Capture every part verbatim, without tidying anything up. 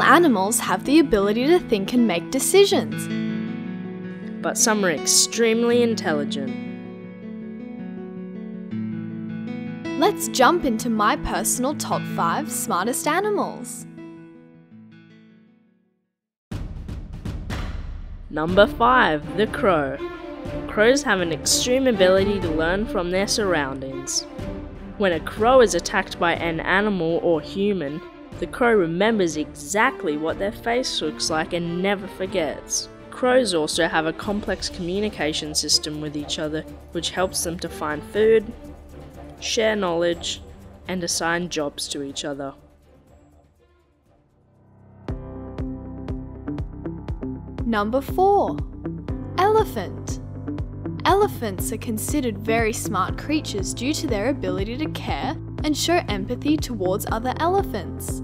all animals have the ability to think and make decisions. But some are extremely intelligent. Let's jump into my personal top five smartest animals. Number five, the crow. Crows have an extreme ability to learn from their surroundings. When a crow is attacked by an animal or human, the crow remembers exactly what their face looks like and never forgets. Crows also have a complex communication system with each other, which helps them to find food, share knowledge, and assign jobs to each other. Number four. Elephant. Elephants are considered very smart creatures due to their ability to care and show empathy towards other elephants.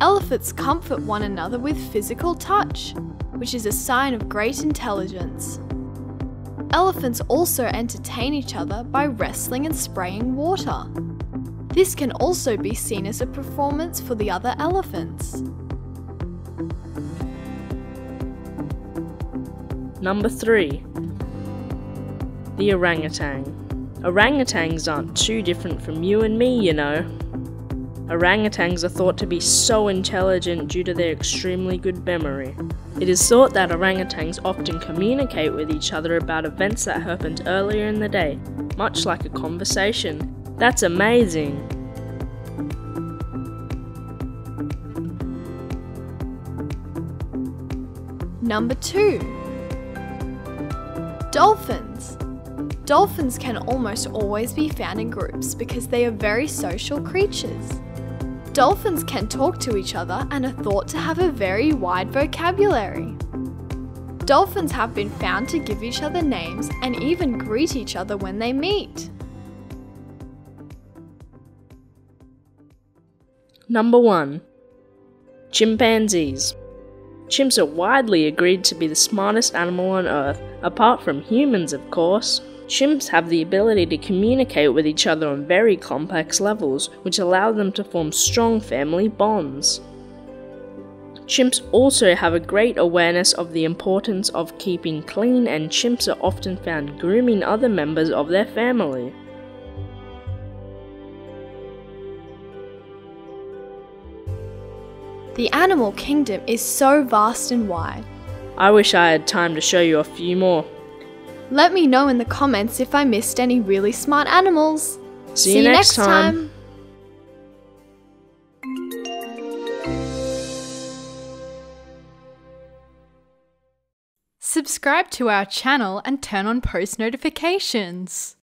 Elephants comfort one another with physical touch, which is a sign of great intelligence. Elephants also entertain each other by wrestling and spraying water. This can also be seen as a performance for the other elephants. Number three. The orangutan. Orangutans aren't too different from you and me, you know. Orangutans are thought to be so intelligent due to their extremely good memory. It is thought that orangutans often communicate with each other about events that happened earlier in the day, much like a conversation. That's amazing! Number two. Dolphins. Dolphins can almost always be found in groups because they are very social creatures. Dolphins can talk to each other and are thought to have a very wide vocabulary. Dolphins have been found to give each other names and even greet each other when they meet. Number one. Chimpanzees. Chimps are widely agreed to be the smartest animal on Earth, apart from humans, of course. Chimps have the ability to communicate with each other on very complex levels, which allow them to form strong family bonds. Chimps also have a great awareness of the importance of keeping clean, and chimps are often found grooming other members of their family. The animal kingdom is so vast and wide. I wish I had time to show you a few more. Let me know in the comments if I missed any really smart animals. See you next time. Subscribe to our channel and turn on post notifications.